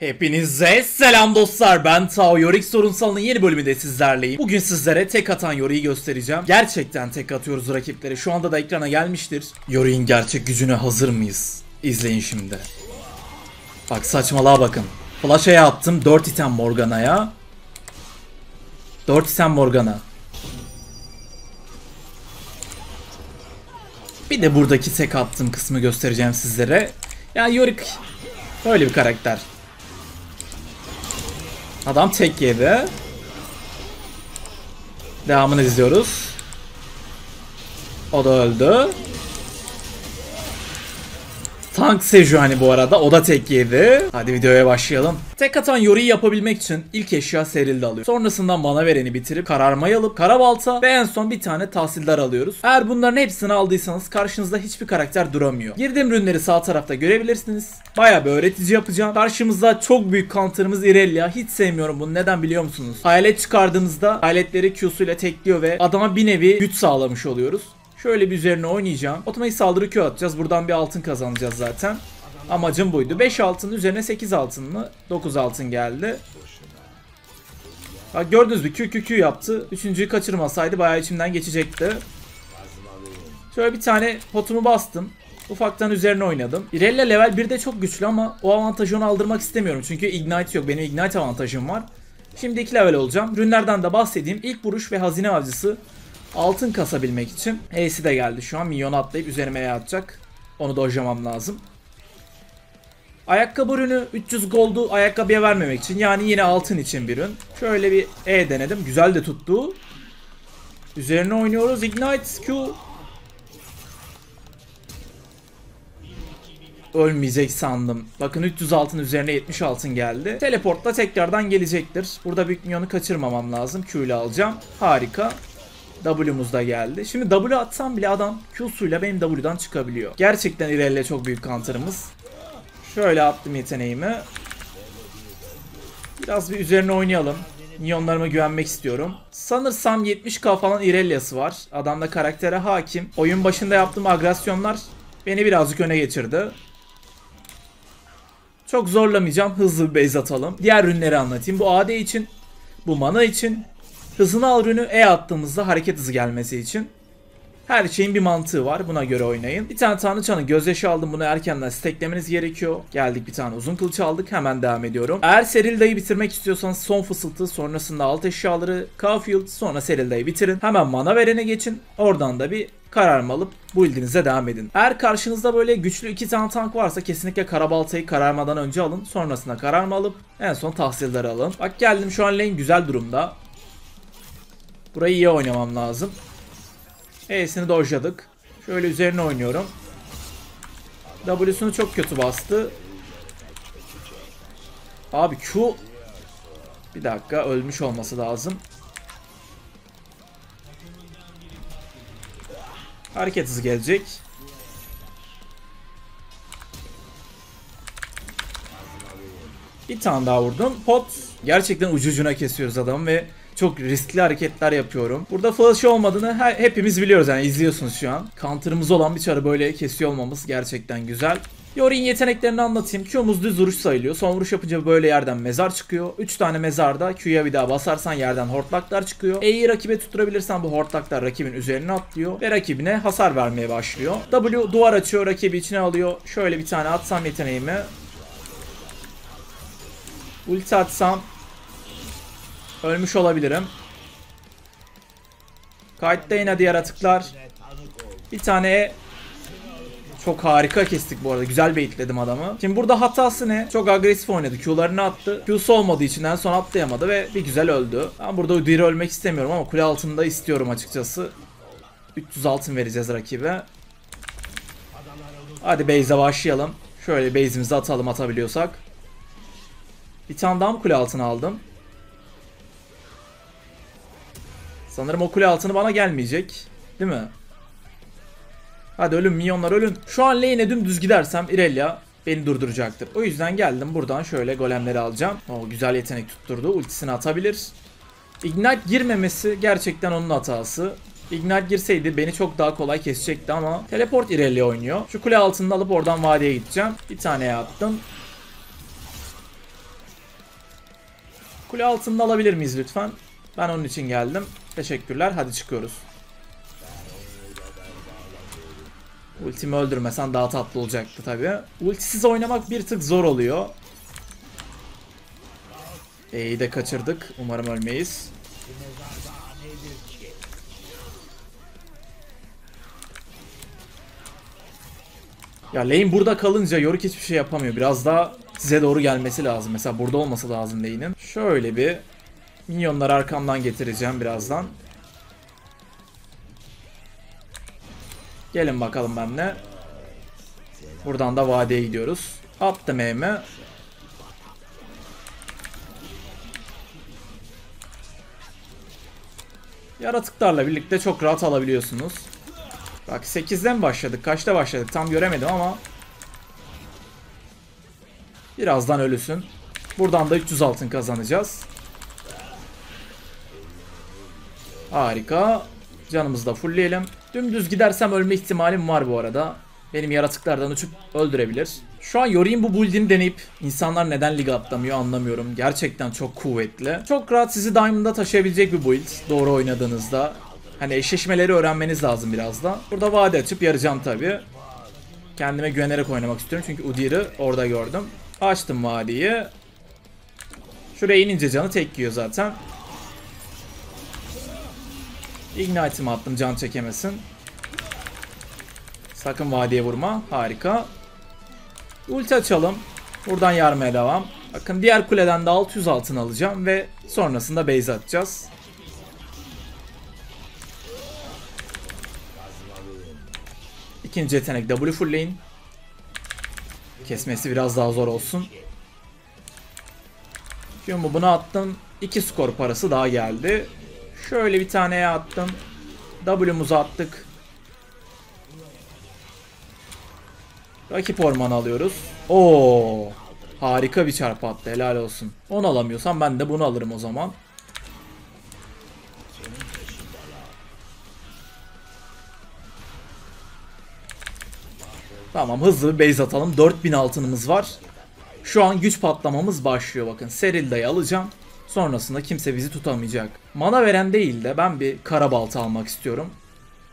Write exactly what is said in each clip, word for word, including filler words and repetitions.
Hepinize selam dostlar, ben T E K Yorick Sorunsalı'nın yeni bölümünde sizlerleyim. Bugün sizlere tek atan Yorick'i göstereceğim. Gerçekten tek atıyoruz rakiplere, şu anda da ekrana gelmiştir. Yorick'in gerçek gücüne hazır mıyız? İzleyin şimdi. Bak saçmalığa bakın. Flash'a yaptım, dört item Morgana'ya. dört item Morgana. Bir de buradaki tek attığım kısmı göstereceğim sizlere. Ya Yorick böyle bir karakter. Adam tek yedi. Devamını izliyoruz. O da öldü. Tank Sejuani bu arada. O da tek yedi. Hadi videoya başlayalım. Tek atan Yorick'i yapabilmek için ilk eşya Serylda alıyor. Sonrasından bana vereni bitirip kararmayı alıp karabalta ve en son bir tane tahsildar alıyoruz. Eğer bunların hepsini aldıysanız karşınızda hiçbir karakter duramıyor. Girdiğim rünleri sağ tarafta görebilirsiniz. Bayağı bir öğretici yapacağım. Karşımızda çok büyük counter'ımız Irelia. Hiç sevmiyorum bunu. Neden biliyor musunuz? Hayalet çıkardığınızda hayaletleri Q'suyla tekliyor ve adama bir nevi güç sağlamış oluyoruz. Şöyle bir üzerine oynayacağım. Otomatik saldırı Q atacağız. Buradan bir altın kazanacağız zaten. Amacım buydu. beş altın üzerine sekiz altın mı? dokuz altın geldi. Bak gördünüz mü? Q Q Q yaptı. Üçüncüyü kaçırmasaydı bayağı içimden geçecekti. Şöyle bir tane potumu bastım. Ufaktan üzerine oynadım. Irelia level bir'de çok güçlü ama o avantajı ona aldırmak istemiyorum. Çünkü ignite yok. Benim ignite avantajım var. Şimdi iki level olacağım. Rünlerden de bahsedeyim. İlk vuruş ve hazine avcısı. Altın kasabilmek için E'si de geldi şu an. Minyonu atlayıp üzerime E atacak. Onu da hocamam lazım. Ayakkabı ürünü üç yüz gold'u ayakkabıya vermemek için. Yani yine altın için bir ürün. Şöyle bir E denedim. Güzel de tuttu. Üzerine oynuyoruz. Ignite Q. Ölmeyecek sandım. Bakın üç yüz altın üzerine yetmiş altın geldi. Teleportla tekrardan gelecektir. Burada büyük minyonu kaçırmamam lazım. Q ile alacağım. Harika. W'muz da geldi. Şimdi W atsam bile adam Q'suyla benim W'dan çıkabiliyor. Gerçekten Irelia çok büyük counter'ımız. Şöyle attım yeteneğimi. Biraz bir üzerine oynayalım. Minyonlarıma güvenmek istiyorum. Sanırsam yetmiş K falan Irelia'sı var. Adam da karaktere hakim. Oyun başında yaptığım agresyonlar beni birazcık öne geçirdi. Çok zorlamayacağım. Hızlı bir base atalım. Diğer ürünleri anlatayım. Bu A D için, bu mana için. Hızını al ürünü E attığımızda hareket hızı gelmesi için. Her şeyin bir mantığı var. Buna göre oynayın. Bir tane Tanrıçanın gözyaşı aldım. Bunu erkenden steklemeniz gerekiyor. Geldik bir tane uzun kılıç aldık. Hemen devam ediyorum. Eğer Serilda'yı bitirmek istiyorsanız son fısıltı, sonrasında alt eşyaları, Caulfield, sonra Serilda'yı bitirin. Hemen mana verene geçin. Oradan da bir kararma alıp build'inize devam edin. Eğer karşınızda böyle güçlü iki tane tank varsa kesinlikle karabaltayı kararmadan önce alın. Sonrasında kararma alıp en son tahsilleri alın. Bak geldim şu an lane güzel durumda. Burayı iyi oynamam lazım. E'sini dojladık. Şöyle üzerine oynuyorum. W'sunu çok kötü bastı. Abi Q. Bir dakika, ölmüş olması lazım. Hareket hızı gelecek. Bir tane daha vurdum. Pot. Gerçekten ucucuna kesiyoruz adamı ve çok riskli hareketler yapıyorum. Burada flash olmadığını her, hepimiz biliyoruz. Yani izliyorsunuz şu an. Counter'ımız olan bir çarı böyle kesiyor olmamız gerçekten güzel. Yorick'in yeteneklerini anlatayım. Q'muz düz vuruş sayılıyor. Son vuruş yapınca böyle yerden mezar çıkıyor. üç tane mezarda Q'ya bir daha basarsan yerden hortlaklar çıkıyor. E'yi rakibe tutturabilirsen bu hortlaklar rakibin üzerine atlıyor ve rakibine hasar vermeye başlıyor. W duvar açıyor, rakibi içine alıyor. Şöyle bir tane atsam yeteneğimi. Ulti atsam ölmüş olabilirim. Kayıtta yine diğer atıklar. Bir tane çok harika kestik bu arada. Güzel baitledim adamı. Şimdi burada hatası ne? Çok agresif oynadı. Q'larını attı. Q'su olmadığı için en son atlayamadı ve bir güzel öldü. Ben burada Udyr'i ölmek istemiyorum ama kule altında istiyorum açıkçası. üç yüz altın vereceğiz rakibe. Hadi base'e başlayalım. Şöyle base'imizi atalım atabiliyorsak. Bir tane daha mı kule altına aldım? Sanırım o kule altını bana gelmeyecek. Değil mi? Hadi ölün minyonlar ölün. Şu an lane'e dümdüz gidersem Irelia beni durduracaktır. O yüzden geldim buradan şöyle golemleri alacağım. O güzel yetenek tutturdu. Ultisini atabilir. Ignite girmemesi gerçekten onun hatası. Ignite girseydi beni çok daha kolay kesecekti ama teleport Irelia oynuyor. Şu kule altını alıp oradan vadiye gideceğim. Bir tane yaptım. Kule altında alabilir miyiz lütfen? Ben onun için geldim. Teşekkürler. Hadi çıkıyoruz. Ultimi öldürmesen daha tatlı olacaktı tabii. Ultisiz oynamak bir tık zor oluyor. E'yi de kaçırdık. Umarım ölmeyiz. Ya lane burada kalınca Yorick hiçbir şey yapamıyor. Biraz daha size doğru gelmesi lazım. Mesela burada olması lazım lane'in. Şöyle bir minyonları arkamdan getireceğim birazdan. Gelin bakalım benimle. Buradan da vadeye gidiyoruz. Attım E'mi. Yaratıklarla birlikte çok rahat alabiliyorsunuz. Bak sekizden mi başladık? Kaçta başladık? Tam göremedim ama. Birazdan ölüsün. Buradan da üç yüz altın kazanacağız. Harika. Canımızı da fullleyelim. Dümdüz gidersem ölme ihtimalim var bu arada. Benim yaratıklardan uçup öldürebilir. Şu an Yorick'in bu build'ini deneyip insanlar neden liga atlamıyor anlamıyorum. Gerçekten çok kuvvetli. Çok rahat sizi Diamond'a taşıyabilecek bir build. Doğru oynadığınızda. Hani eşleşmeleri öğrenmeniz lazım biraz da. Burada vade açıp yarayacağım tabii. Kendime güvenerek oynamak istiyorum. Çünkü Udyr'ı orada gördüm. Açtım vadeyi. Şuraya inince canı tek yiyor zaten. Ignite'imi attım can çekemesin. Sakın vadiye vurma. Harika. Ulti açalım. Buradan yarmaya devam. Bakın diğer kuleden de altı yüz altın alacağım ve sonrasında base atacağız. İkinci yetenek W full lane. Kesmesi biraz daha zor olsun. Şimdi bunu attım. iki skor parası daha geldi. Şöyle bir taneye attım. W'muzu attık. Rakip ormanı alıyoruz. Oo, harika bir çarpı attı. Helal olsun. Onu alamıyorsam ben de bunu alırım o zaman. Tamam, hızlı bir base atalım. dört bin altınımız var. Şu an güç patlamamız başlıyor bakın. Serilda'yı alacağım. Sonrasında kimse bizi tutamayacak. Mana veren değil de ben bir kara balta almak istiyorum.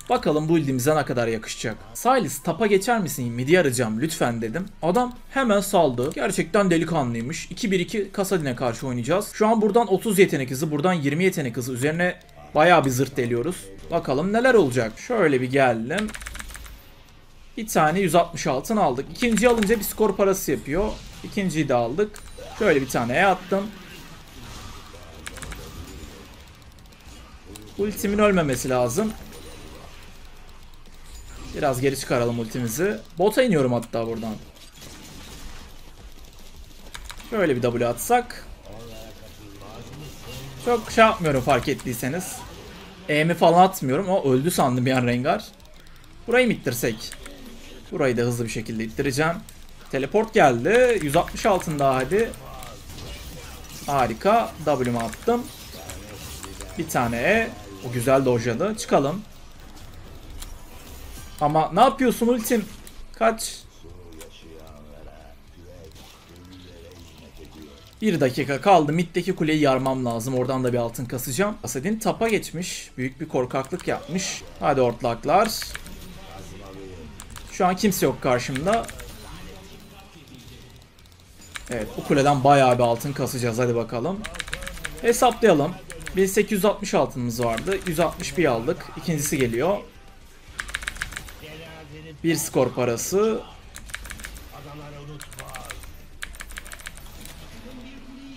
Bakalım bu ildimize ne kadar yakışacak. Sylas, tapa geçer misin? Midi arayacağım lütfen dedim. Adam hemen saldı. Gerçekten delikanlıymış. iki bir iki Kasadin'e karşı oynayacağız. Şu an buradan otuz yetenek hızı, buradan yirmi yetenek hızı. Üzerine bayağı bir zırt deliyoruz. Bakalım neler olacak. Şöyle bir geldim. Bir tane yüz altmış altın aldık. İkinciyi alınca bir skor parası yapıyor. İkinciyi de aldık. Şöyle bir taneye attım. Ultimin ölmemesi lazım. Biraz geri çıkaralım ultimizi. Bota iniyorum hatta buradan. Şöyle bir W atsak. Çok şey yapmıyorum fark ettiyseniz. E'mi falan atmıyorum. O öldü sandım bir an Rengar. Burayı mı ittirsek? Burayı da hızlı bir şekilde ittireceğim. Teleport geldi. yüz altmış altın daha hadi. Harika. W'mi attım. Bir tane E. O güzel dojladı. Çıkalım. Ama ne yapıyorsun ultim? Kaç? Bir dakika kaldı. Mid'deki kuleyi yarmam lazım. Oradan da bir altın kasacağım. Kasadin tapa geçmiş. Büyük bir korkaklık yapmış. Hadi ortlaklar. Şu an kimse yok karşımda. Evet, bu kuleden bayağı bir altın kasacağız. Hadi bakalım. Hesaplayalım. bin sekiz yüz altmış altınımız vardı. yüz altmış bir aldık. İkincisi geliyor. Bir skor parası.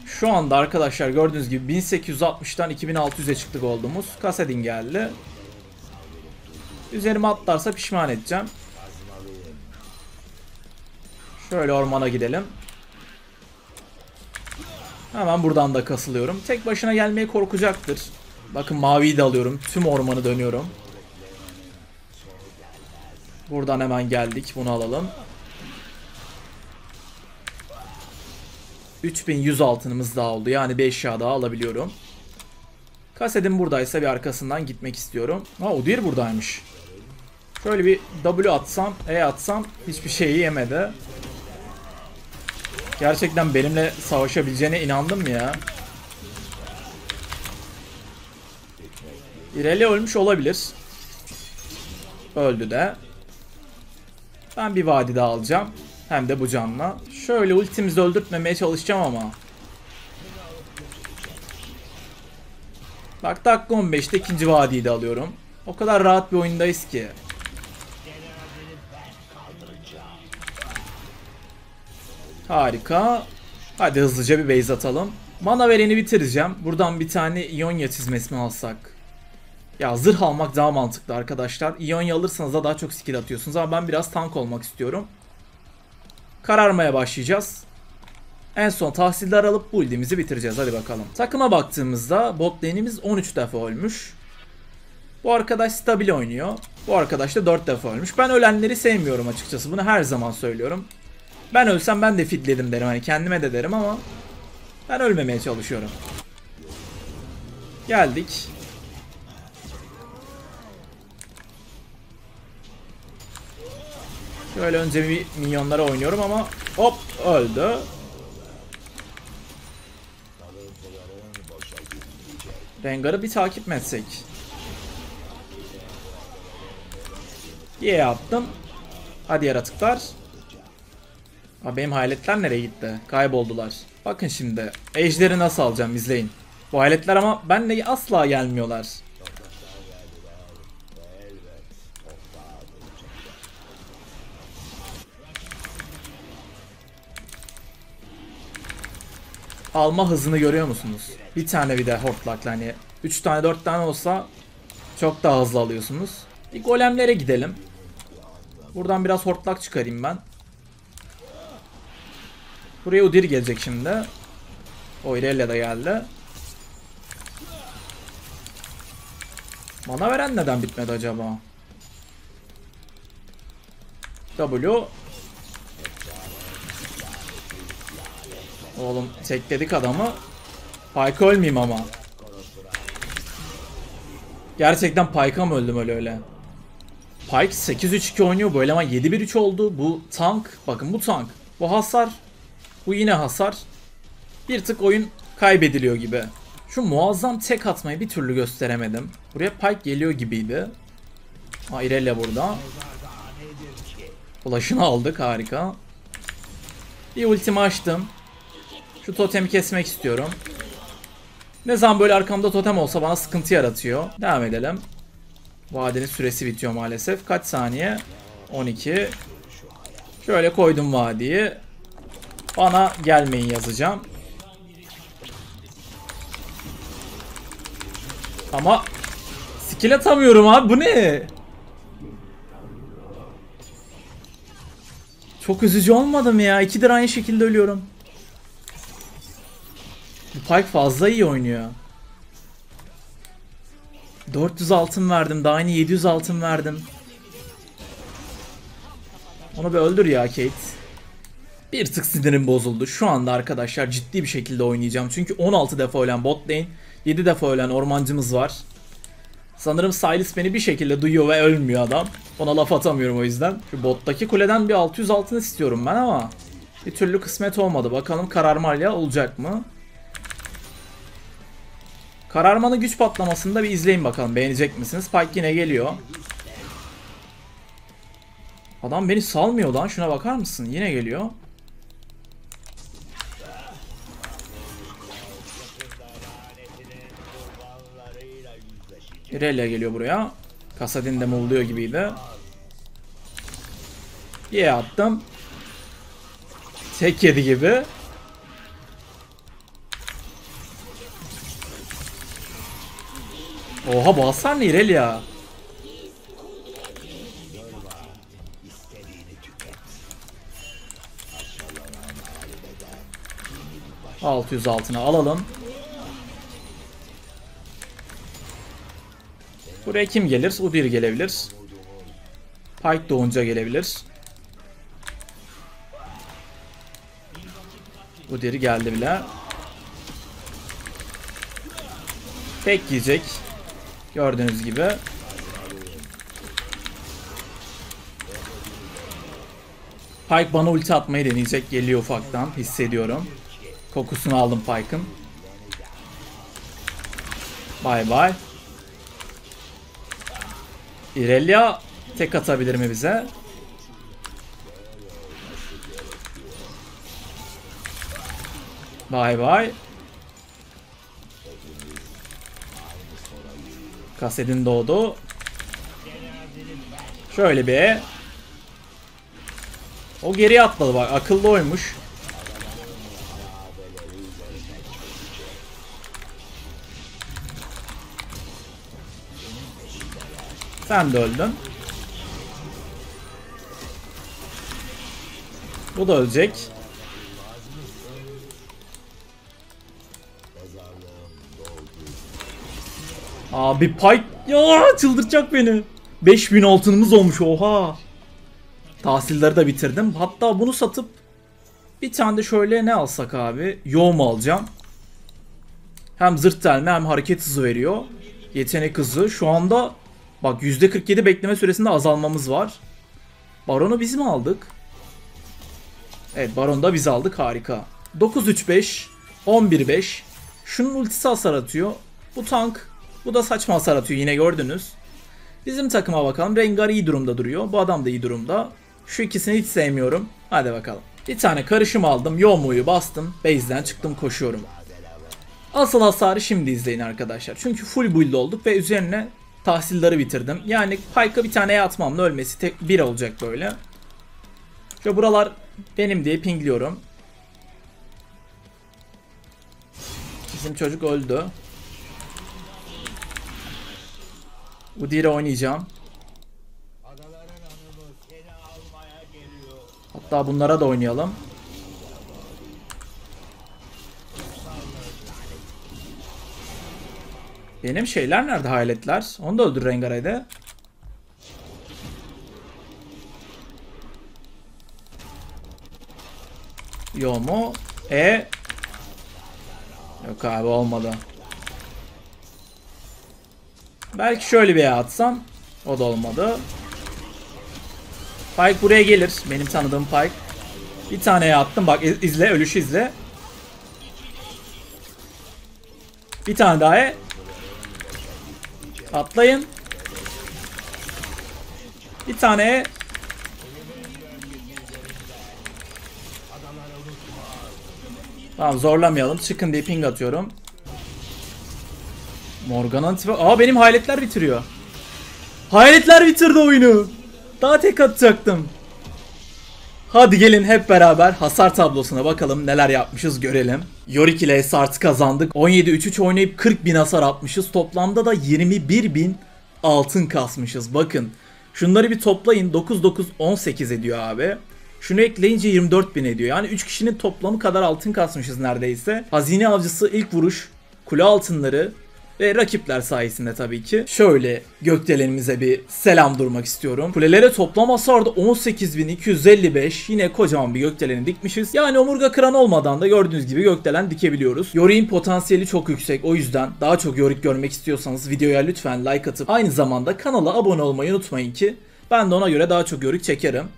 Şu anda arkadaşlar gördüğünüz gibi bin sekiz yüz altmıştan iki bin altı yüze çıktık olduğumuz. Kasadin geldi. Üzerime atlarsa pişman edeceğim. Şöyle ormana gidelim. Hemen buradan da kasılıyorum. Tek başına gelmeye korkacaktır. Bakın maviyi de alıyorum. Tüm ormanı dönüyorum. Buradan hemen geldik. Bunu alalım. üç bin yüz altınımız daha oldu. Yani bir eşya daha alabiliyorum. Kasadin buradaysa bir arkasından gitmek istiyorum. Ha, Udyr buradaymış. Şöyle bir W atsam, E atsam hiçbir şeyi yemedi. Gerçekten benimle savaşabileceğine inandım ya. Irelia ölmüş olabilir. Öldü de. Ben bir vadi daha alacağım. Hem de bu canla. Şöyle ultimizi öldürtmemeye çalışacağım ama. Bak dakika on beşte ikinci vadiyi de alıyorum. O kadar rahat bir oyundayız ki. Harika. Hadi hızlıca bir base atalım. Mana vereni bitireceğim. Buradan bir tane İonya çizmesini alsak. Ya zırh almak daha mantıklı arkadaşlar. İonya alırsanız da daha çok skill atıyorsunuz. Ama ben biraz tank olmak istiyorum. Kararmaya başlayacağız. En son tahsildar alıp bu build'imizi bitireceğiz. Hadi bakalım. Takıma baktığımızda bot lane'imiz on üç defa ölmüş. Bu arkadaş stabil oynuyor. Bu arkadaş da dört defa ölmüş. Ben ölenleri sevmiyorum açıkçası. Bunu her zaman söylüyorum. Ben ölsem ben de fitledim derim. Hani kendime de derim ama ben ölmemeye çalışıyorum. Geldik. Şöyle önce bir minyonlara oynuyorum ama hop öldü. Rengar'ı bir takip mi etsek? Y'ye attım. Hadi yaratıklar. Aa, benim hayaletler nereye gitti? Kayboldular. Bakın şimdi. Ejder'i nasıl alacağım izleyin. Bu hayaletler ama benle asla gelmiyorlar. Alma hızını görüyor musunuz? Bir tane bir de hortlakla hani üç tane dört tane olsa çok daha hızlı alıyorsunuz. Bir golemlere gidelim. Buradan biraz hortlak çıkarayım ben. Buraya Udyr gelecek şimdi. O Irelia da geldi. Mana veren neden bitmedi acaba? W. Oğlum tekledik adamı. Pyke ölmeyeyim ama. Gerçekten Pyke'a mı öldüm öyle öyle? Pyke sekiz üç iki oynuyor. Bu eleman yedi bir üç oldu. Bu tank. Bakın bu tank. Bu hasar. Bu yine hasar. Bir tık oyun kaybediliyor gibi. Şu muazzam tek atmayı bir türlü gösteremedim. Buraya Pyke geliyor gibiydi. Aa, Irelia burada. Flash'ını aldık. Harika. Bir ultimi açtım. Şu totemi kesmek istiyorum. Ne zaman böyle arkamda totem olsa bana sıkıntı yaratıyor. Devam edelim. Vadinin süresi bitiyor maalesef. Kaç saniye? on iki. Şöyle koydum vadiyi. Bana gelmeyin yazacağım. Ama skill atamıyorum abi. Bu ne? Çok üzücü olmadım ya. İkidir aynı şekilde ölüyorum. Bu Pyke fazla iyi oynuyor. dört yüz altın verdim. Daha yeni yedi yüz altın verdim. Onu bir öldür ya Kate. Bir tık sinirim bozuldu. Şu anda arkadaşlar ciddi bir şekilde oynayacağım. Çünkü on altı defa ölen bot lane, yedi defa ölen ormancımız var. Sanırım Sylas beni bir şekilde duyuyor ve ölmüyor adam. Ona laf atamıyorum o yüzden. Şu bottaki kuleden bir altı yüz altın istiyorum ben ama bir türlü kısmet olmadı. Bakalım kararmayla olacak mı? Kararmanın güç patlamasını da bir izleyin bakalım. Beğenecek misiniz? Pyke yine geliyor. Adam beni salmıyor lan. Şuna bakar mısın? Yine geliyor. Irelia geliyor buraya. Kasadin de molluyor gibiydi. Y'ye attım. Tek yedi gibi. Oha bu hasar ne Irelia? altı yüz altına alalım. Buraya kim gelir? Udyr gelebilir. Pyke doğunca gelebilir. Udyr geldi bile. Tek yiyecek. Gördüğünüz gibi. Pyke bana ulti atmayı deneyecek. Geliyor ufaktan. Hissediyorum. Kokusunu aldım Pyke'ın. Bye bye. Irelia tek atabilir mi bize? Bye bye. Kasadin doğdu. Şöyle bir. O geriye atladı bak. Akıllı oymuş. Sen de öldün. Bu da ölecek. Abi Pyke ya, çıldıracak beni. beş bin altınımız olmuş, oha. Tahsilleri de bitirdim. Hatta bunu satıp bir tane de şöyle ne alsak abi? Yoğum alacağım. Hem zırh delme hem hareket hızı veriyor. Yetenek hızı. Şu anda bak yüzde kırk yedi bekleme süresinde azalmamız var. Baron'u biz mi aldık? Evet, Baron'u da biz aldık, harika. dokuz üç beş, on bir beş. Şunun ultisi hasar atıyor. Bu tank, bu da saçma hasar atıyor, yine gördünüz. Bizim takıma bakalım. Rengar iyi durumda duruyor. Bu adam da iyi durumda. Şu ikisini hiç sevmiyorum. Hadi bakalım. Bir tane karışım aldım. Yomu'yu bastım. Base'den çıktım, koşuyorum. Asıl hasarı şimdi izleyin arkadaşlar. Çünkü full build olduk ve üzerine tahsilleri bitirdim. Yani Pyke'a bir tane atmamla ölmesi tek bir olacak böyle. Şöyle buralar benim diye pingliyorum. Bizim çocuk öldü. Udyr'e oynayacağım. Hatta bunlara da oynayalım. Benim şeyler nerede, hayaletler? Onu da öldür Rengar'ı. Yo mu? E? Yok abi, olmadı. Belki şöyle bir atsam. O da olmadı. Pyke buraya gelir. Benim tanıdığım Pyke. Bir tane attım. Bak izle. Ölüşü izle. Bir tane daha E. Atlayın. Bir tane E. Tamam, zorlamayalım. Çıkın diye ping atıyorum. Morgana'nın tipi... Aa, benim hayaletler bitiriyor. Hayaletler bitirdi oyunu. Daha tek atacaktım. Hadi gelin hep beraber hasar tablosuna bakalım, neler yapmışız görelim. Yorick ile artı kazandık. on yedi üç üç oynayıp kırk bin hasar atmışız. Toplamda da yirmi bir bin altın kasmışız. Bakın şunları bir toplayın. dokuz dokuz on sekiz ediyor abi. Şunu ekleyince yirmi dört bin ediyor. Yani üç kişinin toplamı kadar altın kasmışız neredeyse. Hazine avcısı, ilk vuruş, kule altınları... Ve rakipler sayesinde tabii ki. Şöyle gökdelenimize bir selam durmak istiyorum. Kulelere toplam hasarda on sekiz bin iki yüz elli beş. Yine kocaman bir gökdeleni dikmişiz. Yani omurga kıran olmadan da gördüğünüz gibi gökdelen dikebiliyoruz. Yorick'in potansiyeli çok yüksek. O yüzden daha çok Yorick görmek istiyorsanız videoya lütfen like atıp aynı zamanda kanala abone olmayı unutmayın ki ben de ona göre daha çok Yorick çekerim.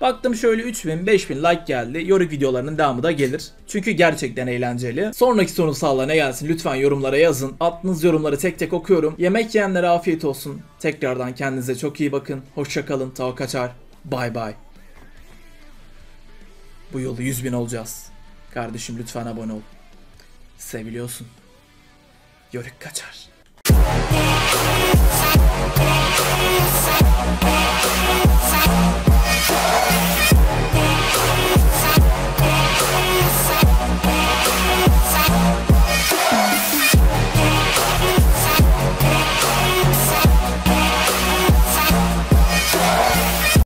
Baktım şöyle üç bin beş bin like geldi. Yorick videolarının devamı da gelir. Çünkü gerçekten eğlenceli. Sonraki sorunsallar ne gelsin lütfen yorumlara yazın. Attığınız yorumları tek tek okuyorum. Yemek yiyenlere afiyet olsun. Tekrardan kendinize çok iyi bakın. Hoşça kalın. Ta kaçar. Bay bay. Bu yolu yüz bin olacağız. Kardeşim lütfen abone ol. Seviliyorsun. Yorick kaçar.